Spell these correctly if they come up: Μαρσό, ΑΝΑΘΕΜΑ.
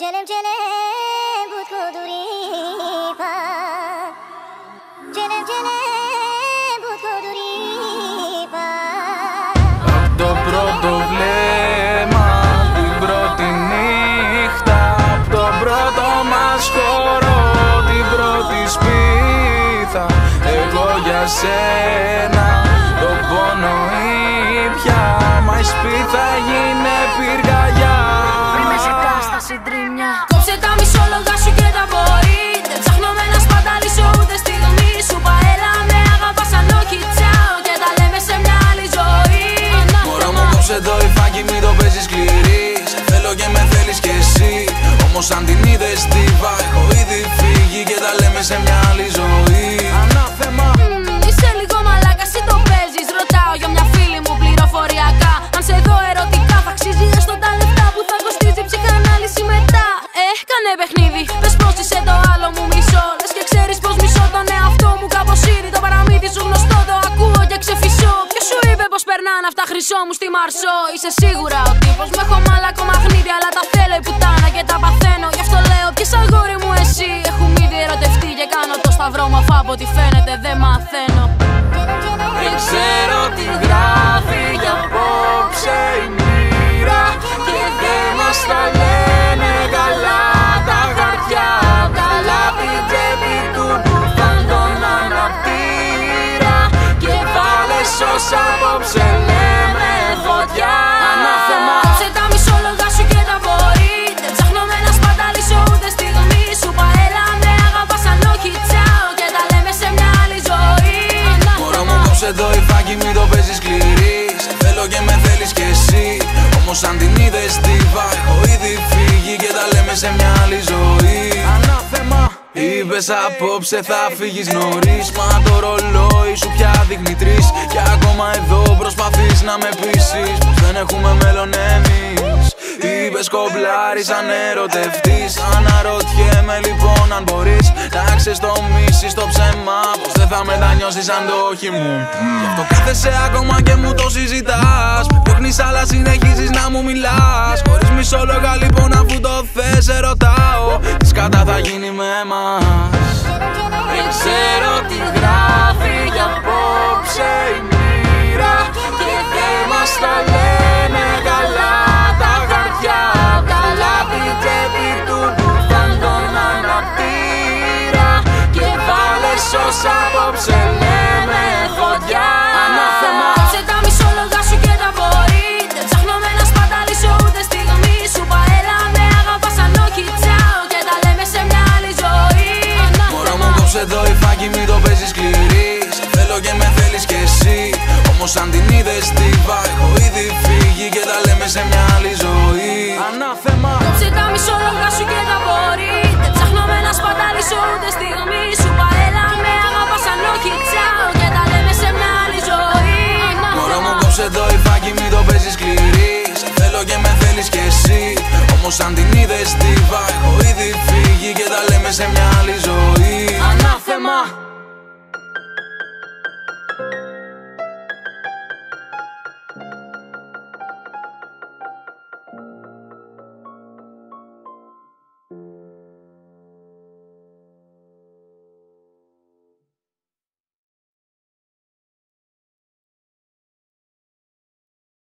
جلم جلم بود کدوری پر جلم جلم بود کدوری پر Απ' το πρώτο βλέμμα την πρώτη νύχτα Απ' το πρώτο μας χώρο την πρώτη σπίθα Εγώ για σένα το πόνο ήπια Μα η σπίθα γίνε πυργαγιά Κόψε τα μισόλογα σου και τα μπορεί Δεν ψάχνω με να σπαταλίσω ούτε στη δομή σου Παέλα με αγαπάς αν όχι τσάω Και τα λέμε σε μια άλλη ζωή Μωρό μου κόψε το υφάκι μην το παίζεις σκληρή Σε θέλω και με θέλεις κι εσύ Όμως αν την είδες τύπα έχω ήδη φύγει Και τα λέμε σε μια άλλη ζωή Ανάθεμα Είσαι λίγο μαλάκα εσύ το παίζεις Ρωτάω για μια φίλη μου πληροφοριακά Αν σε δω ερωτικά θα αξίζει έστω τα λεπτά που θα κοστίζει ψυχανάλυση μετά Κάνε παιχνίδι, πες πως είσαι το άλλο μου μισό Λες και ξέρεις πως μισώ τον εαυτό μου Κάπως ήρει το παραμύθι σου γνωστό Το ακούω και ξεφυσώ Ποιος σου είπε πως περνάνε αυτά χρυσό μου στη Μαρσό Είσαι σίγουρα ο τύπος Μ' έχω μαλακό μαγνήτη Αλλά τα θέλω η πουτάνα και τα παθαίνω Γι' αυτό λέω ποιες αγόρι μου εσύ Έχουν ήδη ερωτευτεί και κάνω το σταυρό μου Αφ' από ό,τι φαίνεται δεν μαθαίνω Δεν ξέρω τι γράφει κι απόψε η μοίρα Και δεν μας τα λένε καλά Σ' απόψε λέμε φωτιά Ανάθεμα Κόψε τα μισόλογα σου και τα μπορεί Δεν ψάχνω με να σπαταλίσω ούτε στιγμή σου Παέλα με αγαπάς αν όχι τσάω Και τα λέμε σε μια άλλη ζωή Μωρό μου κόψε το υφάκι μην το παίζεις σκληρή Σε θέλω και με θέλεις κι εσύ Όμως αν την είδες τύπα έχω ήδη φύγει Και τα λέμε σε μια άλλη ζωή Ανάθεμα Είπες απόψε θα φύγεις νωρίς Μα το ρολόι σου πια δείχνει τρεις Κι ακόμα εδώ προσπαθείς να με πείσεις Πως δεν έχουμε μέλλον εμείς Είπες κομπλάρεις αν ερωτευτείς Αναρωτιέμαι λοιπόν αν μπορείς Να ξεστομίσεις το ψέμα Πως δεν θα μετανιώσεις αν το όχι μου Γι' αυτό κάθεσαι ακόμα και μου το συζητάς Διώχνεις αλλά συνεχίζεις να μου μιλάς Χωρίς μισόλογα λοιπόν αφού το θες σε ρωτάω Τις κατά θα γίνει με εμάς Δεν ξέρω τι γράφει κι απόψε η μοίρα Και δεν μας τα λένε καλά τα χαρτιά Τα λάθη τσέπη του κουφτάν τον αναπτήρα Και βάλες ως απόψε λέμε φωτιά Ανάθεμα Κόψε τα μισόλογα σου και τα μπορεί Δεν ψάχνω με να σπαταλίσω ούτε στιγμή σου Παέλα με αγαπάς αν όχι τσάω Και τα λέμε σε μια άλλη ζωή Μωρό μου κόψε το υφάκι μην το παίζεις σκληρή Σε θέλω και με θέλεις κι εσύ Όμως αν την είδες τύπα έχω ήδη φύγει Και τα λέμε σε μια άλλη ζωή Ανάθεμα Κόψε τα μισόλογα σου και τα μπορεί Δεν ψάχνω με να σπαταλίσω ούτε στιγμή σου Παέλα με αγαπάς αν όχι τσάω Και τα λέμε σε μια άλλη ζωή Μωρό μου κόψε το υφάκι μην το παίζεις σκληρή Σε θέλω και με θέλεις κι εσύ Όμως αν την είδες τύπα έχω ήδη φύγει και τα λέμε σε μια